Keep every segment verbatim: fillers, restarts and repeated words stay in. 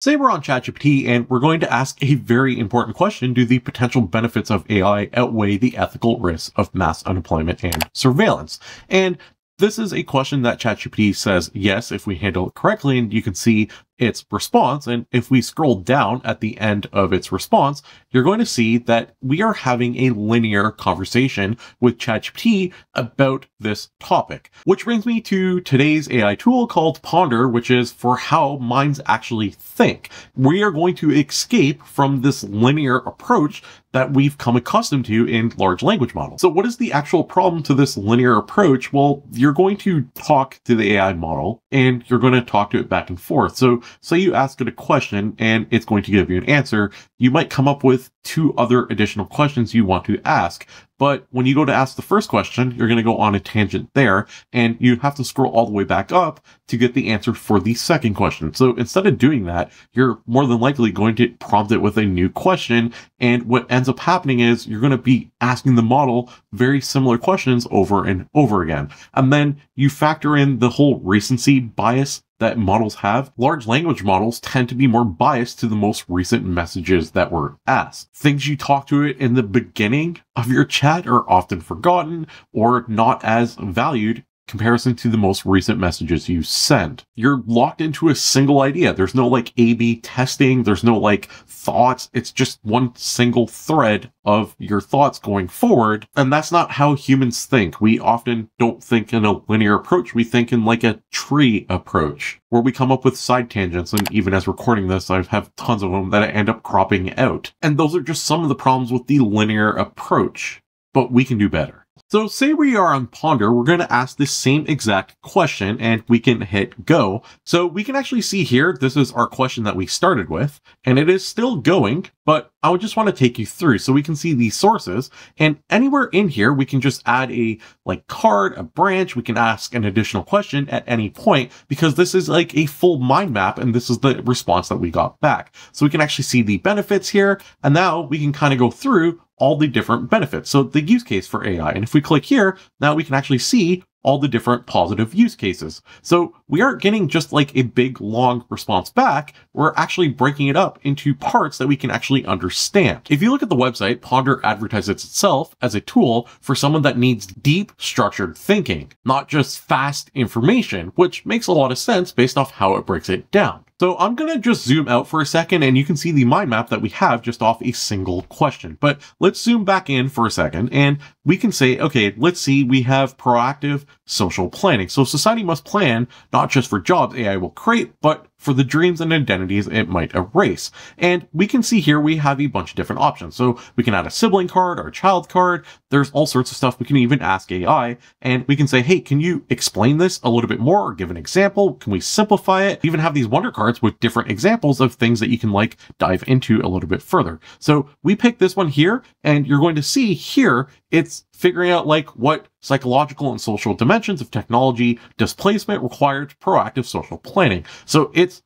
Say we're on ChatGPT and we're going to ask a very important question: do the potential benefits of A I outweigh the ethical risks of mass unemployment and surveillance? And this is a question that ChatGPT says yes if we handle it correctly, and you can see its response. And if we scroll down at the end of its response, you're going to see that we are having a linear conversation with ChatGPT about this topic, which brings me to today's A I tool called Ponder, which is for how minds actually think. We are going to escape from this linear approach that we've come accustomed to in large language models. So what is the actual problem to this linear approach? Well, you're going to talk to the A I model and you're going to talk to it back and forth. So say you ask it a question and it's going to give you an answer. You might come up with two other additional questions you want to ask. But when you go to ask the first question, you're going to go on a tangent there, and you have to scroll all the way back up to get the answer for the second question. So instead of doing that, you're more than likely going to prompt it with a new question. And what ends up happening is you're going to be asking the model very similar questions over and over again. And then you factor in the whole recency bias that models have. Large language models tend to be more biased to the most recent messages that were asked. Things you talk to it in the beginning of your chat are often forgotten or not as valued comparison to the most recent messages you send. You're locked into a single idea. There's no like A B testing. There's no like thoughts. It's just one single thread of your thoughts going forward. And that's not how humans think. We often don't think in a linear approach. We think in like a tree approach where we come up with side tangents. And even as recording this, I have tons of them that I end up cropping out. And those are just some of the problems with the linear approach, but we can do better. So say we are on Ponder, we're going to ask the same exact question and we can hit go. So we can actually see here, this is our question that we started with, and it is still going, but I would just want to take you through so we can see the sources. And anywhere in here, we can just add a like card, a branch, we can ask an additional question at any point, because this is like a full mind map and this is the response that we got back. So we can actually see the benefits here, and now we can kind of go through all the different benefits. So the use case for A I. And if we click here, now we can actually see all the different positive use cases. So we aren't getting just like a big long response back. We're actually breaking it up into parts that we can actually understand. If you look at the website, Ponder advertises itself as a tool for someone that needs deep structured thinking, not just fast information, which makes a lot of sense based off how it breaks it down. So I'm going to just zoom out for a second and you can see the mind map that we have just off a single question. But let's zoom back in for a second and we can say, okay, let's see, we have proactive social planning. So society must plan not just for jobs A I will create, but for the dreams and identities it might erase. And we can see here we have a bunch of different options. So we can add a sibling card or a child card. There's all sorts of stuff we can even ask A I. And we can say, hey, can you explain this a little bit more or give an example? Can we simplify it? We even have these wonder cards with different examples of things that you can like dive into a little bit further. So we pick this one here and you're going to see here it's figuring out like what psychological and social dimensions of technology displacement required proactive social planning. So it's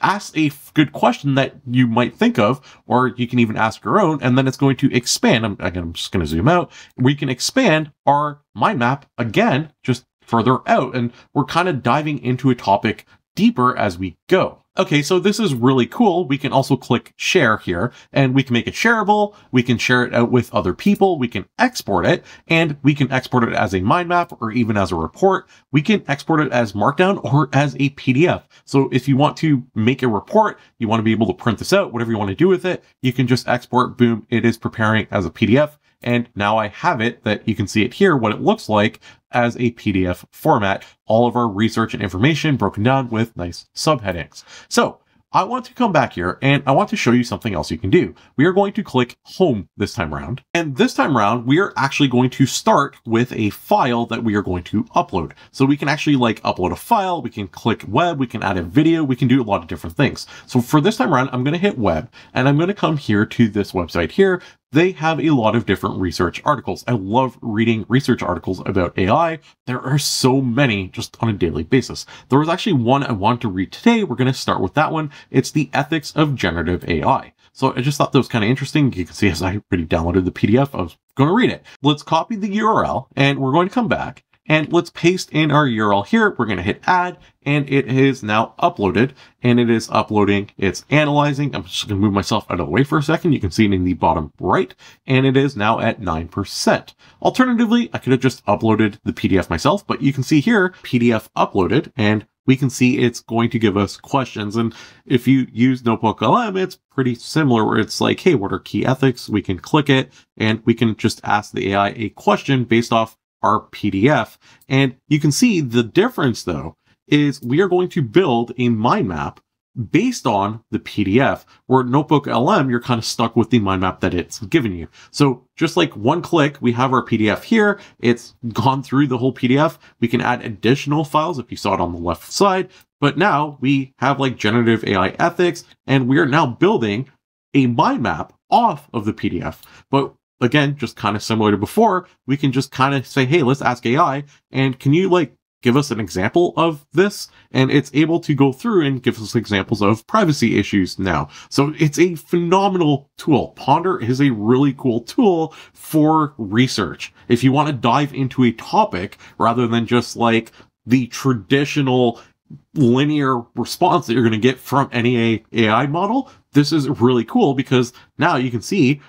asked a good question that you might think of, or you can even ask your own, and then it's going to expand. I'm, again, I'm just going to zoom out. We can expand our mind map again, just further out, and we're kind of diving into a topic deeper as we go. Okay, so this is really cool. We can also click share here and we can make it shareable. We can share it out with other people. We can export it and we can export it as a mind map or even as a report. We can export it as Markdown or as a P D F. So if you want to make a report, you want to be able to print this out, whatever you want to do with it, you can just export, boom, it is preparing as a P D F. And now I have it that you can see it here, what it looks like as a P D F format, all of our research and information broken down with nice subheadings. So I want to come back here and I want to show you something else you can do. We are going to click home this time around. And this time around, we are actually going to start with a file that we are going to upload. So we can actually like upload a file. We can click web. We can add a video. We can do a lot of different things. So for this time around, I'm going to hit web and I'm going to come here to this website here. They have a lot of different research articles. I love reading research articles about A I. There are so many just on a daily basis. There was actually one I wanted to read today. We're going to start with that one. It's the ethics of generative A I. So I just thought that was kind of interesting. You can see as I already downloaded the P D F, I was going to read it. Let's copy the U R L and we're going to come back And let's paste in our U R L here. We're going to hit add, and it is now uploaded, and it is uploading. It's analyzing. I'm just going to move myself out of the way for a second. You can see it in the bottom right, and it is now at nine percent. Alternatively, I could have just uploaded the P D F myself, but you can see here, P D F uploaded, and we can see it's going to give us questions. And if you use Notebook L M, it's pretty similar where it's like, hey, what are key ethics? We can click it and we can just ask the A I a question based off our P D F. And you can see the difference though, is we are going to build a mind map based on the P D F, where Notebook L M, you're kind of stuck with the mind map that it's given you. So just like one click, we have our P D F here. It's gone through the whole P D F. We can add additional files if you saw it on the left side, but now we have like generative A I ethics, and we are now building a mind map off of the P D F. But again, just kind of similar to before, we can just kind of say, hey, let's ask A I, and can you like give us an example of this? And it's able to go through and give us examples of privacy issues now. So it's a phenomenal tool. Ponder is a really cool tool for research. If you want to dive into a topic rather than just like the traditional linear response that you're going to get from any A I model, this is really cool because now you can see,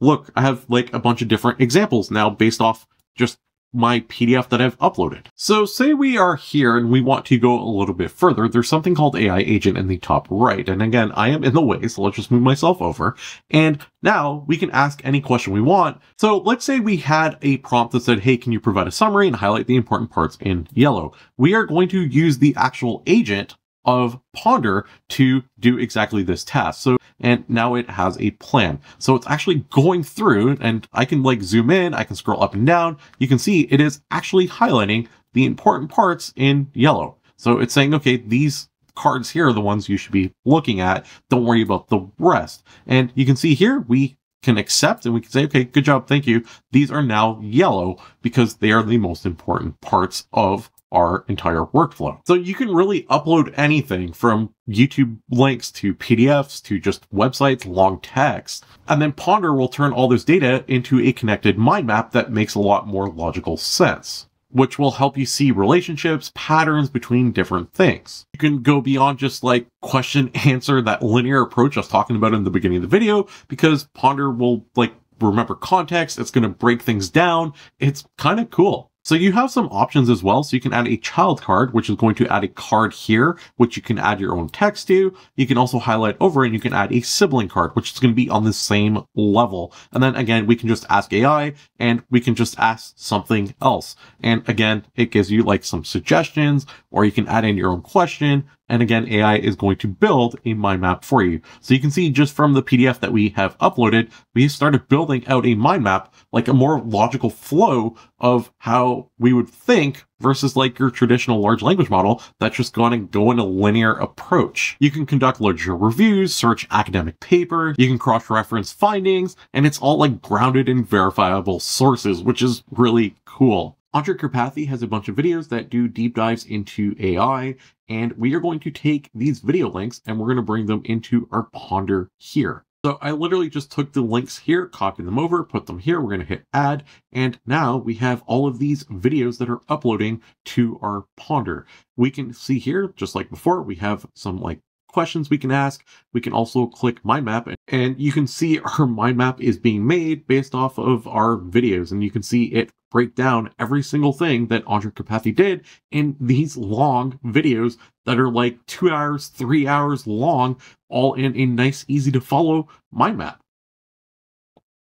look, I have like a bunch of different examples now based off just my P D F that I've uploaded. So say we are here and we want to go a little bit further. There's something called A I agent in the top right. And again, I am in the way, so let's just move myself over. And now we can ask any question we want. So let's say we had a prompt that said, hey, can you provide a summary and highlight the important parts in yellow? We are going to use the actual agent of Ponder to do exactly this task. So, and now it has a plan. So it's actually going through, and I can like zoom in, I can scroll up and down. You can see it is actually highlighting the important parts in yellow. So it's saying, okay, these cards here are the ones you should be looking at. Don't worry about the rest. And you can see here, we can accept and we can say, okay, good job, thank you. These are now yellow because they are the most important parts of our entire workflow. So you can really upload anything from YouTube links to P D Fs to just websites, long text, and then Ponder will turn all this data into a connected mind map that makes a lot more logical sense, which will help you see relationships, patterns between different things. You can go beyond just like question, answer, that linear approach I was talking about in the beginning of the video, because Ponder will like remember context, it's gonna break things down. It's kind of cool. So you have some options as well. So you can add a child card, which is going to add a card here, which you can add your own text to. You can also highlight over and you can add a sibling card, which is going to be on the same level. And then again, we can just ask A I and we can just ask something else. And again, it gives you like some suggestions, or you can add in your own question. And again, A I is going to build a mind map for you. So you can see just from the P D F that we have uploaded, we started building out a mind map, like a more logical flow of how we would think versus like your traditional large language model that's just going to go in a linear approach. You can conduct literature reviews, search academic paper, you can cross-reference findings, and it's all like grounded in verifiable sources, which is really cool. Andrej Karpathy has a bunch of videos that do deep dives into A I, and we are going to take these video links and we're going to bring them into our Ponder here. So I literally just took the links here, copied them over, put them here. We're going to hit add. And now we have all of these videos that are uploading to our Ponder. We can see here, just like before, we have some like questions we can ask. We can also click mind map, and you can see our mind map is being made based off of our videos, and you can see it break down every single thing that Andrej Karpathy did in these long videos that are like two hours, three hours long, all in a nice, easy to follow mind map.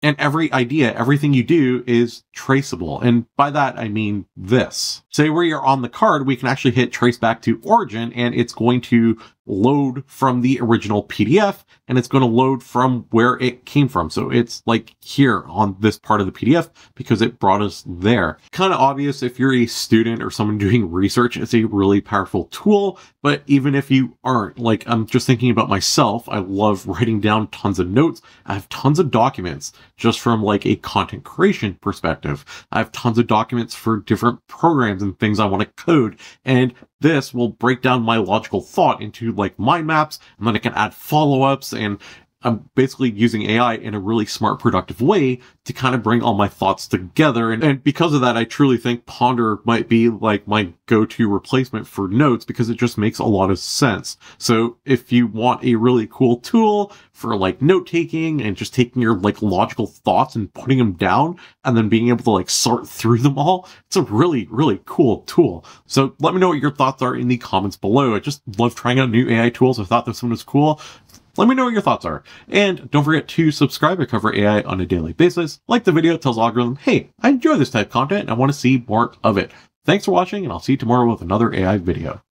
And every idea, everything you do is traceable. And by that, I mean this. Say where you're on the card, we can actually hit trace back to origin, and it's going to load from the original P D F, and it's going to load from where it came from. So it's like here on this part of the P D F because it brought us there. Kind of obvious if you're a student or someone doing research, it's a really powerful tool. But even if you aren't, like I'm just thinking about myself, I love writing down tons of notes. I have tons of documents just from like a content creation perspective. I have tons of documents for different programs and things I want to code. And this will break down my logical thought into like mind maps, and then I can add follow-ups, and I'm basically using A I in a really smart, productive way to kind of bring all my thoughts together. And, and because of that, I truly think Ponder might be like my go-to replacement for notes, because it just makes a lot of sense. So if you want a really cool tool for like note-taking and just taking your like logical thoughts and putting them down and then being able to like sort through them all, it's a really, really cool tool. So let me know what your thoughts are in the comments below. I just love trying out new A I tools. I thought this one was cool. Let me know what your thoughts are. And don't forget to subscribe to Cover A I on a daily basis. Like the video, tells the algorithm, hey, I enjoy this type of content and I want to see more of it. Thanks for watching, and I'll see you tomorrow with another A I video.